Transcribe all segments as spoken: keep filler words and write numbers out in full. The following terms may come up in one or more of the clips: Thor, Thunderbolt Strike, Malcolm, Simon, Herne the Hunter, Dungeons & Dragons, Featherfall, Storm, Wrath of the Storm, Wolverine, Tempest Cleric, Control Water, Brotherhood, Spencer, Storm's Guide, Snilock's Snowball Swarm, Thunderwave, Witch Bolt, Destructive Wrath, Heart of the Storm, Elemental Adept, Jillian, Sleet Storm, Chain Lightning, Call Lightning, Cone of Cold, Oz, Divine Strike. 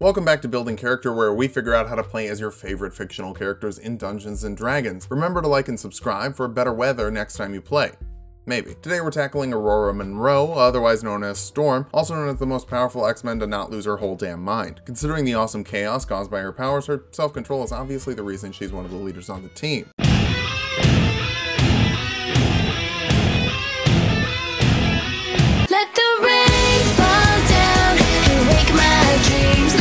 Welcome back to Building Character, where we figure out how to play as your favorite fictional characters in Dungeons and Dragons. Remember to like and subscribe for better weather next time you play. Maybe. Today we're tackling Aurora Monroe, otherwise known as Storm, also known as the most powerful X-Men to not lose her whole damn mind. Considering the awesome chaos caused by her powers, her self-control is obviously the reason she's one of the leaders on the team.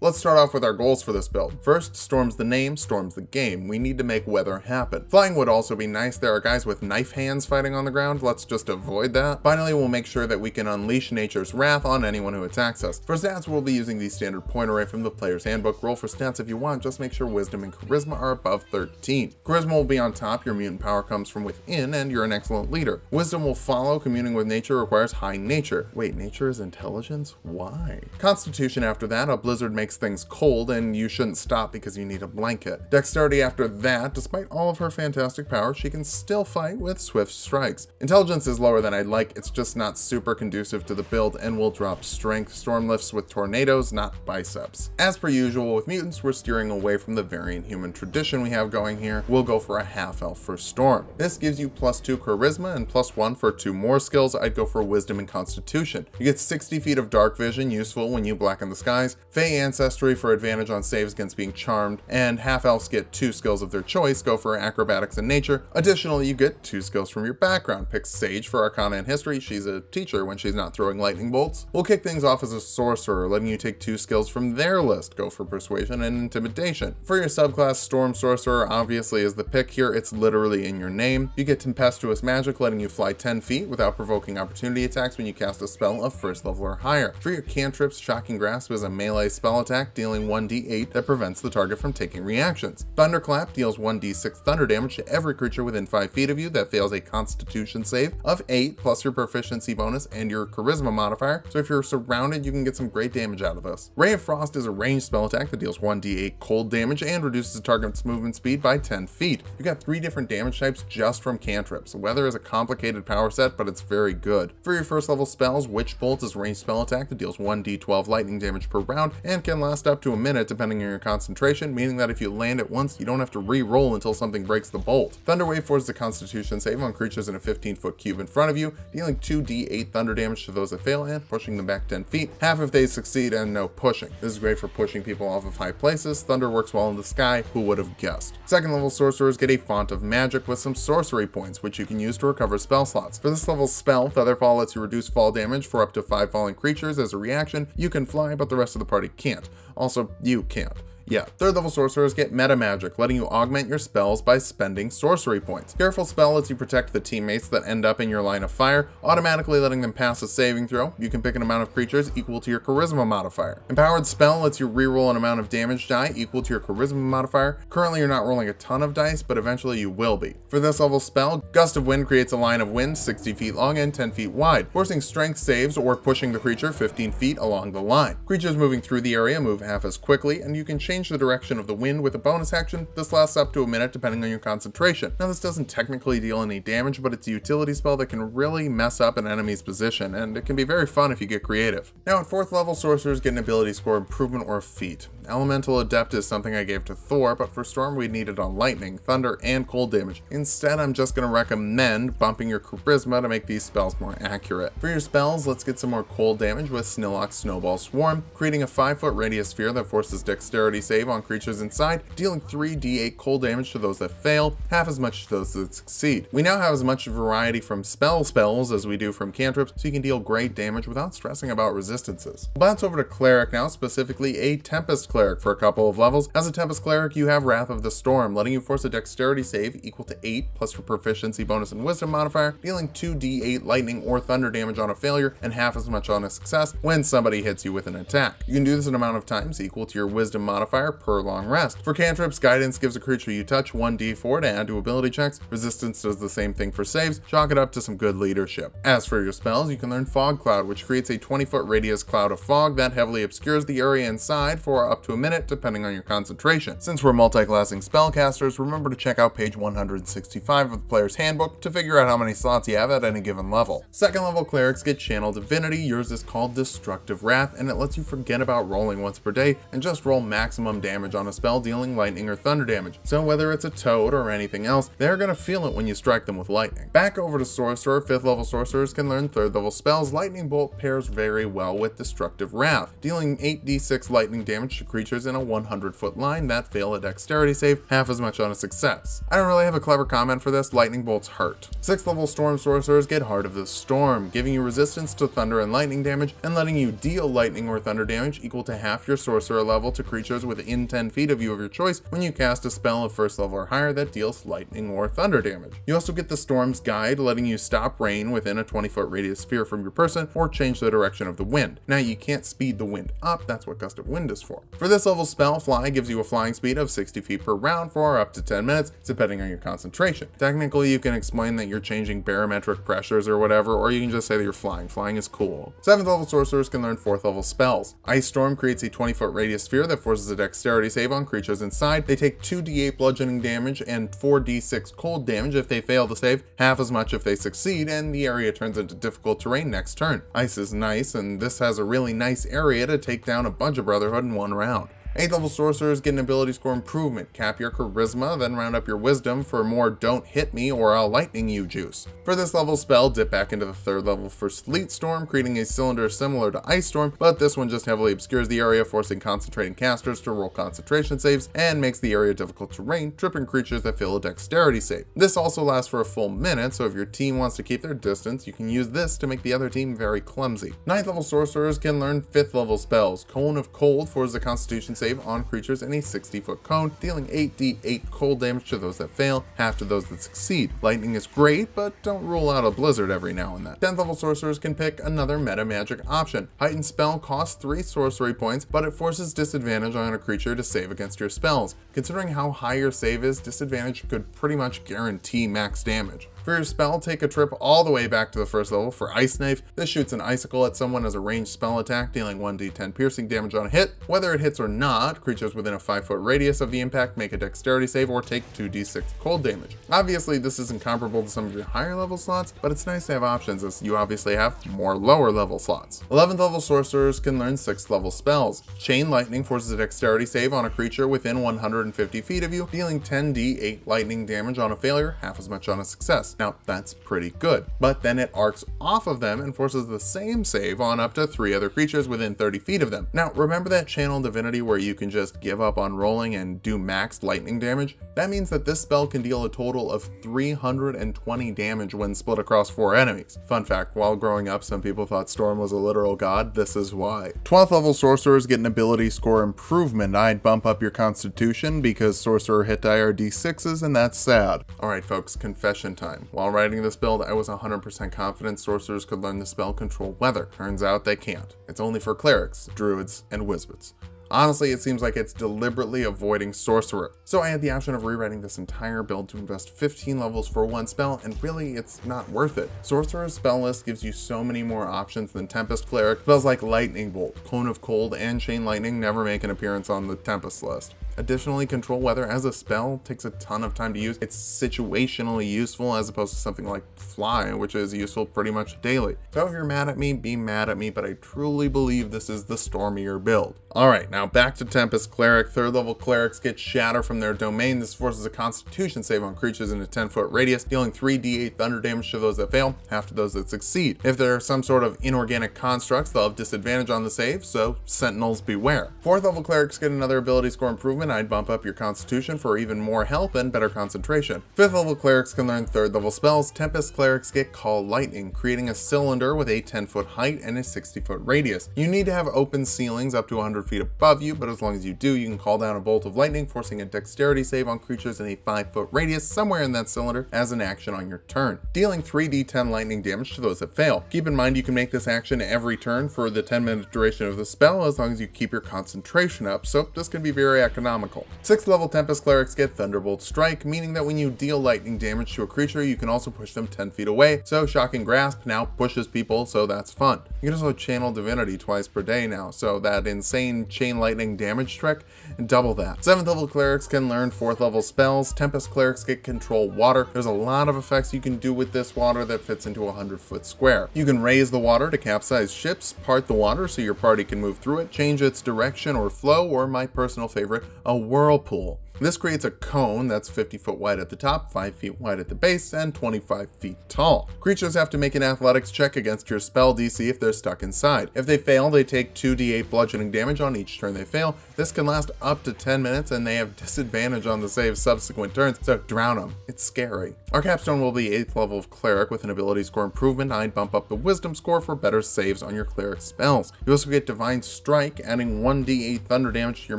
Let's start off with our goals for this build. First, Storm's the name, Storm's the game. We need to make weather happen. Flying would also be nice. There are guys with knife hands fighting on the ground. Let's just avoid that. Finally, we'll make sure that we can unleash nature's wrath on anyone who attacks us. For stats, we'll be using the standard point array from the player's handbook. Roll for stats if you want, just make sure wisdom and charisma are above thirteen. Charisma will be on top, your mutant power comes from within, and you're an excellent leader. Wisdom will follow, communing with nature requires high nature. Wait, nature is intelligence? Why? Constitution after that, a blizzard makes things cold and you shouldn't stop because you need a blanket. Dexterity after that, despite all of her fantastic power, she can still fight with swift strikes. Intelligence is lower than I'd like, it's just not super conducive to the build and will drop strength. Storm lifts with tornadoes, not biceps. As per usual with mutants, we're steering away from the variant human tradition we have going here. We'll go for a half elf for Storm. This gives you plus two charisma and plus one for two more skills. I'd go for wisdom and constitution. You get sixty feet of dark vision, useful when you blacken the skies. Fey ancestry for advantage on saves against being charmed, and half elves get two skills of their choice. Go for acrobatics and nature. Additionally, you get two skills from your background. Pick sage for arcana and history. She's a teacher when she's not throwing lightning bolts. We'll kick things off as a sorcerer, letting you take two skills from their list. Go for persuasion and intimidation. For your subclass, Storm Sorcerer obviously is the pick here. It's literally in your name. You get tempestuous magic, letting you fly ten feet without provoking opportunity attacks when you cast a spell of first level or higher. For your cantrips, shocking grasp is a melee spell attack dealing one d eight that prevents the target from taking reactions. Thunderclap deals one d six thunder damage to every creature within five feet of you that fails a constitution save of eight plus your proficiency bonus and your charisma modifier, so if you're surrounded you can get some great damage out of this. Ray of Frost is a ranged spell attack that deals one d eight cold damage and reduces the target's movement speed by ten feet. You've got three different damage types just from cantrips. Weather is a complicated power set, but it's very good. For your first level spells, Witch Bolt is a ranged spell attack that deals one d twelve lightning damage per round and can last up to a minute depending on your concentration, meaning that if you land it once, you don't have to re-roll until something breaks the bolt. Thunderwave forces a constitution save on creatures in a fifteen foot cube in front of you, dealing two d eight thunder damage to those that fail and pushing them back ten feet, half if they succeed and no pushing. This is great for pushing people off of high places. Thunder works well in the sky, who would have guessed. Second level sorcerers get a font of magic with some sorcery points, which you can use to recover spell slots. For this level's spell, Featherfall lets you reduce fall damage for up to five falling creatures as a reaction. You can fly, but the rest of the party can't. Also, you can't. Yeah. Third level sorcerers get meta magic, letting you augment your spells by spending sorcery points. Careful spell lets you protect the teammates that end up in your line of fire, automatically letting them pass a saving throw. You can pick an amount of creatures equal to your charisma modifier. Empowered spell lets you reroll an amount of damage die equal to your charisma modifier. Currently you're not rolling a ton of dice, but eventually you will be. For this level spell, Gust of Wind creates a line of wind sixty feet long and ten feet wide, forcing strength saves or pushing the creature fifteen feet along the line. Creatures moving through the area move half as quickly, and you can change the direction of the wind with a bonus action. This lasts up to a minute depending on your concentration. Now this doesn't technically deal any damage, but it's a utility spell that can really mess up an enemy's position, and it can be very fun if you get creative. Now at fourth level, sorcerers get an ability score improvement or feat. Elemental Adept is something I gave to Thor, but for Storm we need it on lightning, thunder, and cold damage. Instead, I'm just going to recommend bumping your charisma to make these spells more accurate. For your spells, let's get some more cold damage with Snilock's Snowball Swarm, creating a five foot radius sphere that forces dexterity save on creatures inside, dealing three d eight cold damage to those that fail, half as much to those that succeed. We now have as much variety from spell spells as we do from cantrips, so you can deal great damage without stressing about resistances. We'll bounce over to Cleric now, specifically a Tempest Cleric. Cleric for a couple of levels. As a Tempest Cleric, you have Wrath of the Storm, letting you force a dexterity save equal to eight plus your proficiency bonus and wisdom modifier, dealing two d eight lightning or thunder damage on a failure and half as much on a success when somebody hits you with an attack. You can do this an amount of times equal to your wisdom modifier Fire per long rest. For cantrips, Guidance gives a creature you touch one d four to add to ability checks. Resistance does the same thing for saves. Chalk it up to some good leadership. As for your spells, you can learn Fog Cloud, which creates a twenty foot radius cloud of fog that heavily obscures the area inside for up to a minute, depending on your concentration. Since we're multi-classing spellcasters, remember to check out page one hundred sixty-five of the player's handbook to figure out how many slots you have at any given level. Second level clerics get Channel Divinity. Yours is called Destructive Wrath, and it lets you forget about rolling once per day and just roll maximum damage on a spell, dealing lightning or thunder damage. So whether it's a toad or anything else, they're gonna feel it when you strike them with lightning. Back over to sorcerer. Fifth level sorcerers can learn third level spells. Lightning Bolt pairs very well with Destructive Wrath, dealing eight d six lightning damage to creatures in a one hundred foot line that fail a dexterity save, half as much on a success. I don't really have a clever comment for this. Lightning bolts hurt. Sixth level storm sorcerers get Heart of the Storm, giving you resistance to thunder and lightning damage and letting you deal lightning or thunder damage equal to half your sorcerer level to creatures within ten feet of you of your choice when you cast a spell of first level or higher that deals lightning or thunder damage. You also get the Storm's Guide, letting you stop rain within a twenty foot radius sphere from your person or change the direction of the wind. Now you can't speed the wind up, that's what Gust of Wind is for. For this level spell, Fly gives you a flying speed of sixty feet per round for up to ten minutes, depending on your concentration. Technically, you can explain that you're changing barometric pressures or whatever, or you can just say that you're flying. Flying is cool. seventh level sorcerers can learn fourth level spells. Ice Storm creates a twenty foot radius sphere that forces a dexterity save on creatures inside. They take two d eight bludgeoning damage and four d six cold damage if they fail to save, half as much if they succeed, and the area turns into difficult terrain next turn. Ice is nice, and this has a really nice area to take down a bunch of Brotherhood in one round. eighth level sorcerers get an ability score improvement. Cap your charisma, then round up your wisdom for more "don't hit me or I'll lightning you" juice. For this level spell, dip back into the third level for Sleet Storm, creating a cylinder similar to Ice Storm, but this one just heavily obscures the area, forcing concentrating casters to roll concentration saves and makes the area difficult terrain, tripping creatures that fail a dexterity save. This also lasts for a full minute, so if your team wants to keep their distance, you can use this to make the other team very clumsy. ninth level sorcerers can learn fifth level spells. Cone of Cold forces a constitution save on creatures in a sixty foot cone, dealing eight d eight cold damage to those that fail, half to those that succeed. Lightning is great, but don't rule out a blizzard every now and then. tenth level sorcerers can pick another meta magic option. Heightened Spell costs three sorcery points, but it forces disadvantage on a creature to save against your spells. Considering how high your save is, disadvantage could pretty much guarantee max damage. For your spell, take a trip all the way back to the first level for Ice Knife. This shoots an icicle at someone as a ranged spell attack, dealing one d ten piercing damage on a hit. Whether it hits or not, creatures within a five foot radius of the impact make a dexterity save or take two d six cold damage. Obviously, this isn't comparable to some of your higher level slots, but it's nice to have options as you obviously have more lower level slots. eleventh level sorcerers can learn sixth level spells. Chain Lightning forces a dexterity save on a creature within one hundred fifty feet of you, dealing ten d eight lightning damage on a failure, half as much on a success. Now that's pretty good, but then it arcs off of them and forces the same save on up to three other creatures within thirty feet of them. Now remember that Channel Divinity where you can just give up on rolling and do max lightning damage? That means that this spell can deal a total of three hundred twenty damage when split across four enemies. Fun fact, while growing up some people thought Storm was a literal god, this is why. twelfth level sorcerers get an ability score improvement. I'd bump up your constitution because sorcerer hit die are d sixes and that's sad. Alright folks, confession time. While writing this build, I was one hundred percent confident sorcerers could learn the spell Control Weather. Turns out they can't. It's only for clerics, druids, and wizards. Honestly, it seems like it's deliberately avoiding sorcerer. So I had the option of rewriting this entire build to invest fifteen levels for one spell, and really, it's not worth it. Sorcerer's spell list gives you so many more options than Tempest Cleric. Spells like Lightning Bolt, Cone of Cold, and Chain Lightning never make an appearance on the Tempest list. Additionally, Control Weather as a spell takes a ton of time to use. It's situationally useful as opposed to something like Fly, which is useful pretty much daily. So if you're mad at me, be mad at me, but I truly believe this is the stormier build. Alright, now back to Tempest Cleric. third level clerics get Shatter from their domain. This forces a constitution save on creatures in a ten foot radius, dealing three d eight thunder damage to those that fail, half to those that succeed. If there are some sort of inorganic constructs, they'll have disadvantage on the save, so sentinels beware. fourth level clerics get another ability score improvement. one, I'd bump up your Constitution for even more help and better concentration. fifth level clerics can learn third level spells. Tempest clerics get Call Lightning, creating a cylinder with a ten foot height and a sixty foot radius. You need to have open ceilings up to one hundred feet above you, but as long as you do, you can call down a bolt of lightning, forcing a dexterity save on creatures in a five foot radius somewhere in that cylinder as an action on your turn, dealing three d ten lightning damage to those that fail. Keep in mind you can make this action every turn for the ten minute duration of the spell as long as you keep your concentration up, so this can be very economical. sixth level Tempest clerics get Thunderbolt Strike, meaning that when you deal lightning damage to a creature, you can also push them ten feet away, so Shocking Grasp now pushes people, so that's fun. You can also channel divinity twice per day now, so that insane Chain Lightning damage trick, double that. seventh level clerics can learn fourth level spells. Tempest clerics get Control Water. There's a lot of effects you can do with this water that fits into a one hundred foot square. You can raise the water to capsize ships, part the water so your party can move through it, change its direction or flow, or my personal favorite, a whirlpool. This creates a cone that's fifty foot wide at the top, five feet wide at the base, and twenty-five feet tall. Creatures have to make an athletics check against your spell D C if they're stuck inside. If they fail, they take two d eight bludgeoning damage on each turn they fail. This can last up to ten minutes, and they have disadvantage on the save subsequent turns, so drown them. It's scary. Our capstone will be eighth level of cleric with an ability score improvement. I'd bump up the wisdom score for better saves on your cleric spells. You also get Divine Strike, adding one d eight thunder damage to your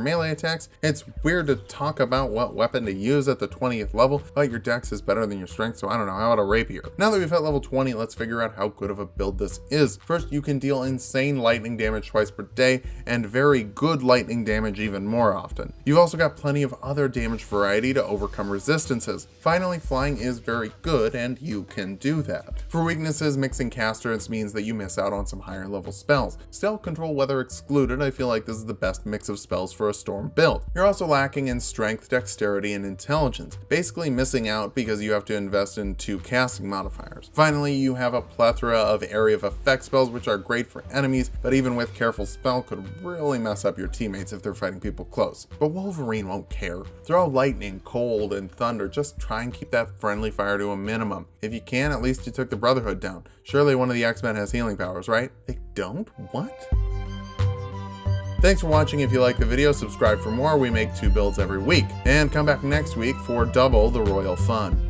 melee attacks. It's weird to talk about about what weapon to use at the twentieth level, but your dex is better than your strength, so I don't know, how about a rapier? Now that we've hit level twenty, let's figure out how good of a build this is. First, you can deal insane lightning damage twice per day, and very good lightning damage even more often. You've also got plenty of other damage variety to overcome resistances. Finally, flying is very good, and you can do that. For weaknesses, mixing casters means that you miss out on some higher level spells. Still, Control Weather excluded, I feel like this is the best mix of spells for a Storm build. You're also lacking in strength, dexterity, and intelligence, basically missing out because you have to invest in two casting modifiers. Finally, you have a plethora of area of effect spells, which are great for enemies, but even with careful spell could really mess up your teammates if they're fighting people close. But Wolverine won't care. Throw lightning, cold, and thunder. Just try and keep that friendly fire to a minimum. If you can, at least you took the Brotherhood down. Surely one of the X-Men has healing powers, right? They don't? What? Thanks for watching. If you like the video, subscribe for more. We make two builds every week. And come back next week for double the royal fun.